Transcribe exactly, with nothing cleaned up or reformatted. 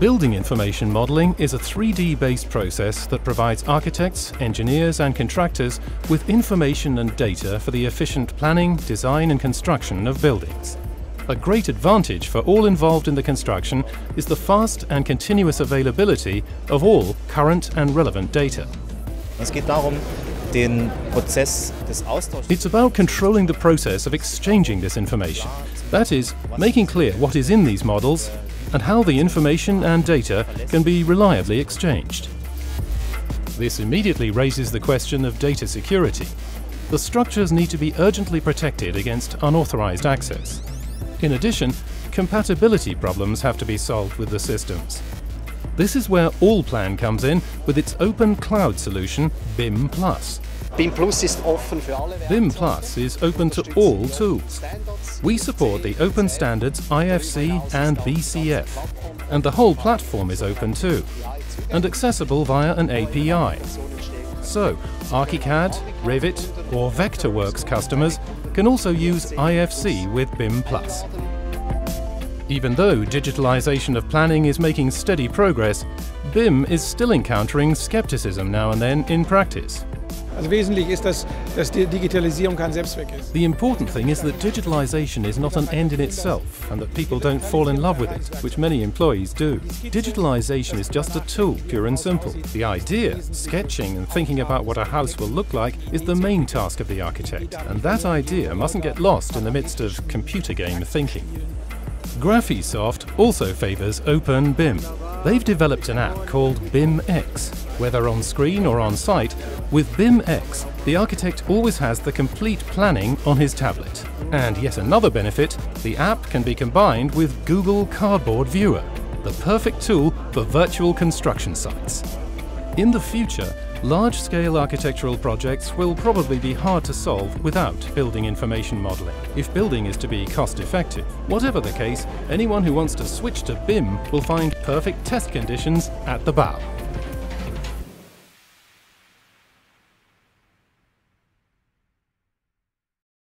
Building information modeling is a three D-based process that provides architects, engineers and contractors with information and data for the efficient planning, design and construction of buildings. A great advantage for all involved in the construction is the fast and continuous availability of all current and relevant data. It's about controlling the process of exchanging this information, that is, making clear what is in these models and how the information and data can be reliably exchanged. This immediately raises the question of data security. The structures need to be urgently protected against unauthorized access. In addition, compatibility problems have to be solved with the systems. This is where Allplan comes in with its open cloud solution, BIM Plus. BIM Plus is open to all tools. We support the open standards I F C and B C F, and the whole platform is open too, and accessible via an A P I. So, Archicad, Revit or Vectorworks customers can also use I F C with BIM Plus. Even though digitalization of planning is making steady progress, BIM is still encountering skepticism now and then in practice. The important thing is that digitalization is not an end in itself and that people don't fall in love with it, which many employees do. Digitalization is just a tool, pure and simple. The idea, sketching and thinking about what a house will look like, is the main task of the architect, and that idea mustn't get lost in the midst of computer game thinking. Graphisoft also favors Open BIM. They've developed an app called BIMx. Whether on screen or on site, with BIMx, the architect always has the complete planning on his tablet. And yet another benefit, the app can be combined with Google Cardboard Viewer, the perfect tool for virtual construction sites. In the future, large-scale architectural projects will probably be hard to solve without building information modeling, if building is to be cost-effective. Whatever the case, anyone who wants to switch to BIM will find perfect test conditions at the bow.